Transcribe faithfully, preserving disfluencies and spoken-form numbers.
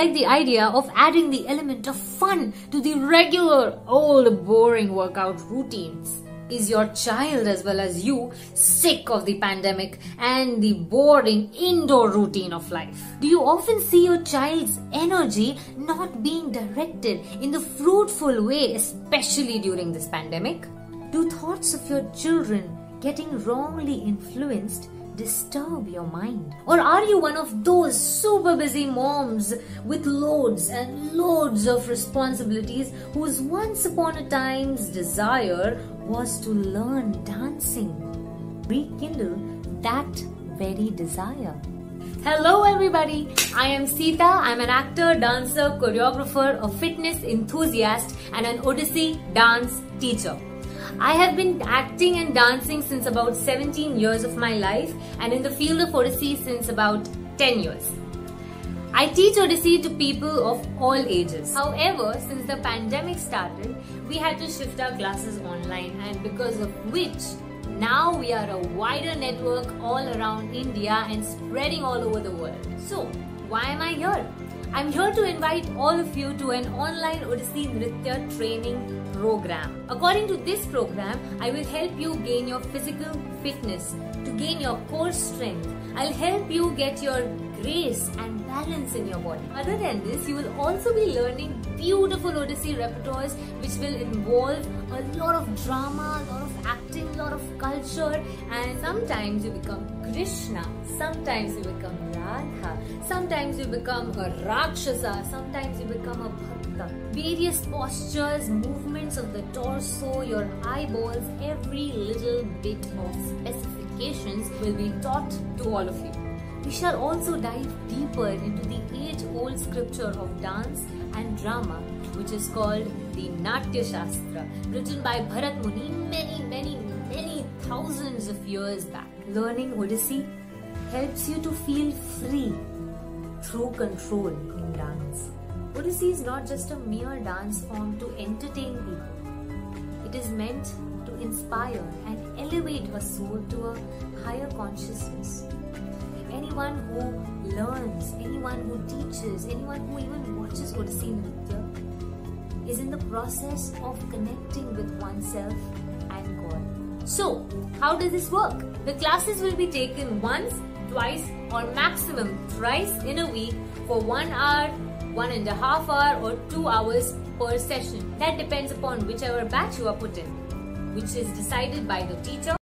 like the idea of adding the element of fun to the regular old boring workout routines. Is your child as well as you sick of the pandemic and the boring indoor routine of life? Do you often see your child's energy not being directed in the fruitful way, especially during this pandemic? Do thoughts of your children getting wrongly influenced disturb your mind? Or are you one of those super busy moms with loads and loads of responsibilities whose once upon a time's desire was to learn dancing? Rekindle that very desire. Hello everybody, I am Sita. I am an actor, dancer, choreographer, a fitness enthusiast and an Odissi dance teacher. I have been acting and dancing since about seventeen years of my life and in the field of Odissi since about ten years. I teach Odissi to people of all ages. However, since the pandemic started, we had to shift our classes online, and because of which now we are a wider network all around India and spreading all over the world. So, why am I here? I'm here to invite all of you to an online Odissi Nritya training program. According to this program, I will help you gain your physical fitness, to gain your core strength. I'll help you get your grace and balance in your body. Other than this, you will also be learning beautiful Odissi repertoires which will involve a lot of drama, a lot of acting, a lot of culture, and sometimes you become Krishna, sometimes you become Radha, sometimes you become a Rakshasa, sometimes you become a Bhakta. Various postures, movements of the torso, your eyeballs, every little bit of specifications will be taught to all of you. We shall also dive deeper into the age-old scripture of dance and drama, which is called the Natya Shastra, written by Bharat Muni many, many, many thousands of years back. Learning Odissi helps you to feel free through control in dance. Odissi is not just a mere dance form to entertain people. It is meant to inspire and elevate a soul to a higher consciousness. Anyone who learns, anyone who teaches, anyone who even watches Odissi Nritya is in the process of connecting with oneself and God. So, how does this work? The classes will be taken once, twice or maximum thrice in a week for one hour, one and a half hour or two hours per session. That depends upon whichever batch you are put in, which is decided by the teacher.